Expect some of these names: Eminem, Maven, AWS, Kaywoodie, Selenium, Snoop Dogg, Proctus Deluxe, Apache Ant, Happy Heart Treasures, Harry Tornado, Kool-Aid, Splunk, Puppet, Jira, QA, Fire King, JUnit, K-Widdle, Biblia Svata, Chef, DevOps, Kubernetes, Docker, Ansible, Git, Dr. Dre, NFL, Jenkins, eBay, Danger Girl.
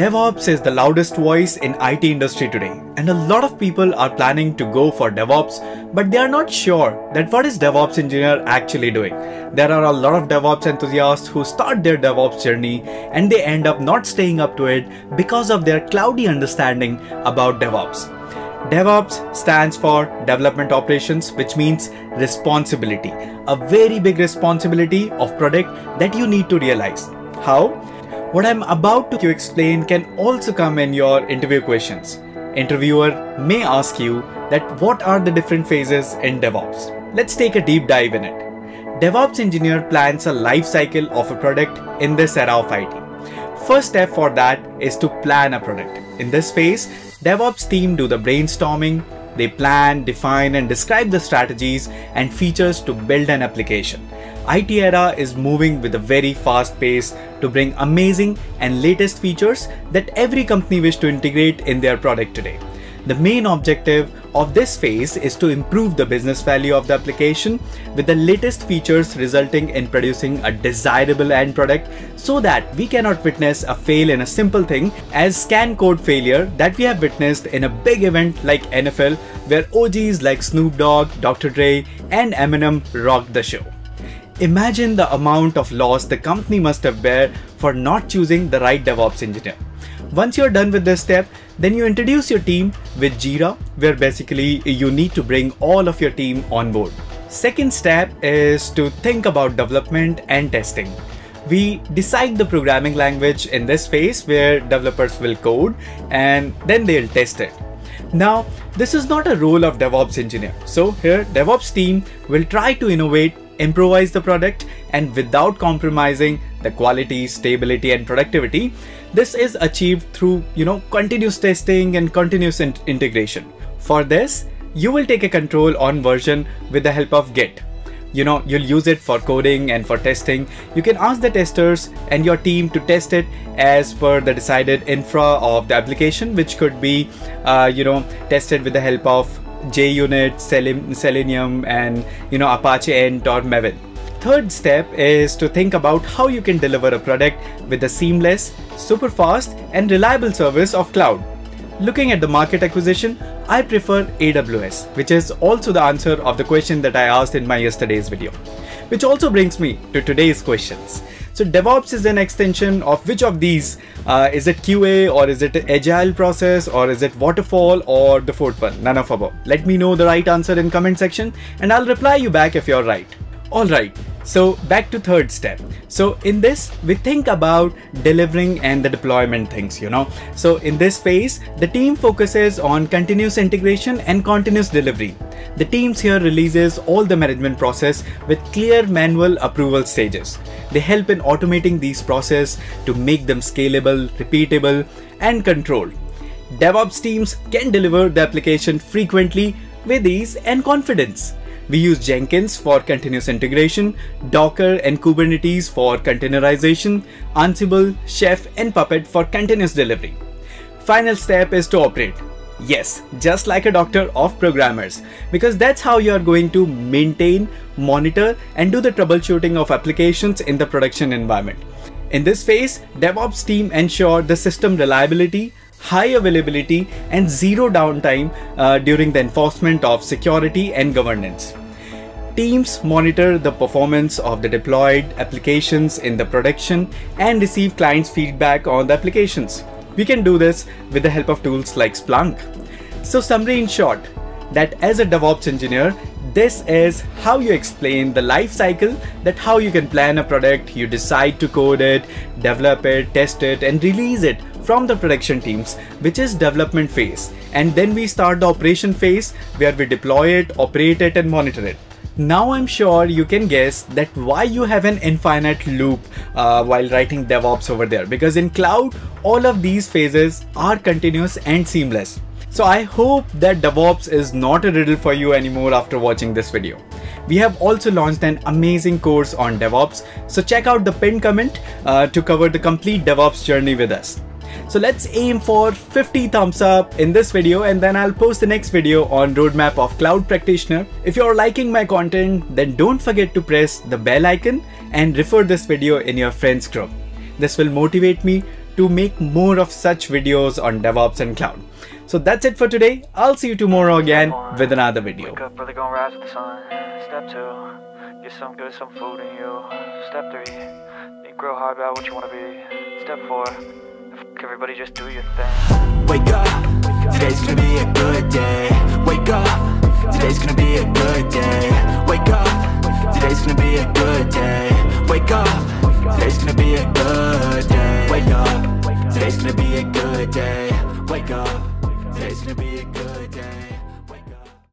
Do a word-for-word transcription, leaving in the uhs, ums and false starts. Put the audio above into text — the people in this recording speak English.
DevOps is the loudest voice in I T industry today, and a lot of people are planning to go for DevOps, but they are not sure that what is DevOps engineer actually doing. There are a lot of DevOps enthusiasts who start their DevOps journey and they end up not staying up to it because of their cloudy understanding about DevOps. DevOps stands for Development Operations, which means responsibility, a very big responsibility of product that you need to realize. How? What I'm about to explain can also come in your interview questions. Interviewer may ask you that what are the different phases in DevOps. Let's take a deep dive in it. DevOps engineer plans a life cycle of a product in this era of I T. First step for that is to plan a product. In this phase, DevOps team do the brainstorming. They plan, define, and describe the strategies and features to build an application. I T era is moving with a very fast pace to bring amazing and latest features that every company wish to integrate in their product today. The main objective of this phase is to improve the business value of the application with the latest features, resulting in producing a desirable end product so that we cannot witness a fail in a simple thing as scan code failure that we have witnessed in a big event like N F L, where O Gs like Snoop Dogg, Doctor Dre, and Eminem rocked the show. Imagine the amount of loss the company must have bear for not choosing the right DevOps engineer. Once you're done with this step, then you introduce your team with Jira, where basically you need to bring all of your team on board. Second step is to think about development and testing. We decide the programming language in this phase, where developers will code and then they'll test it. Now, this is not a role of DevOps engineer. So here, DevOps team will try to innovate, improvise the product, and without compromising the quality, stability, and productivity. This is achieved through, you know, continuous testing and continuous in integration. For this, you will take a control on version with the help of Git. You know, you'll use it for coding and for testing. You can ask the testers and your team to test it as per the decided infra of the application, which could be, uh, you know, tested with the help of JUnit, Sel Selenium, and, you know, Apache Ant or Maven. Third step is to think about how you can deliver a product with a seamless, super fast, and reliable service of cloud. Looking at the market acquisition, I prefer A W S, which is also the answer of the question that I asked in my yesterday's video. Which also brings me to today's questions. So DevOps is an extension of which of these? Uh, is it Q A, or is it agile process, or is it waterfall, or the fourth one? None of above. Let me know the right answer in comment section and I'll reply you back if you're right. Alright, so back to third step. So in this, we think about delivering and the deployment things, you know. So in this phase, the team focuses on continuous integration and continuous delivery. The teams here releases all the management process with clear manual approval stages. They help in automating these processes to make them scalable, repeatable, and controlled. DevOps teams can deliver the application frequently with ease and confidence. We use Jenkins for continuous integration, Docker and Kubernetes for containerization, Ansible, Chef, and Puppet for continuous delivery. Final step is to operate. Yes, just like a doctor of programmers, because that's how you are going to maintain, monitor, and do the troubleshooting of applications in the production environment. In this phase, DevOps team ensure the system reliability, high availability, and zero downtime uh, during the enforcement of security and governance. Teams monitor the performance of the deployed applications in the production and receive clients' feedback on the applications. We can do this with the help of tools like Splunk. So summary in short, that as a DevOps engineer, this is how you explain the life cycle, that how you can plan a product, you decide to code it, develop it, test it, and release it from the production teams, which is development phase. And then we start the operation phase, where we deploy it, operate it, and monitor it. Now I'm sure you can guess that why you have an infinite loop uh, while writing DevOps over there, because in cloud, all of these phases are continuous and seamless. So I hope that DevOps is not a riddle for you anymore after watching this video. We have also launched an amazing course on DevOps, so check out the pinned comment uh, to cover the complete DevOps journey with us. So let's aim for fifty thumbs up in this video, and then I'll post the next video on Roadmap of Cloud Practitioner. If you're liking my content, then don't forget to press the bell icon and refer this video in your friends group. This will motivate me to make more of such videos on DevOps and cloud. So that's it for today. I'll see you tomorrow again with another video. Wake up, brother, gonna rise with the sun. Step two, get some good, some food in you. Step three, think real hard about what you want to be. Step four, fuck everybody, just do your thing. Wake up, today's gonna be a good day. Wake up, today's gonna be a good day. Wake up, today's gonna be a good day. Wake up, today's gonna be a good day. Wake up, today's gonna be a good day. Wake up, today's gonna be a good day.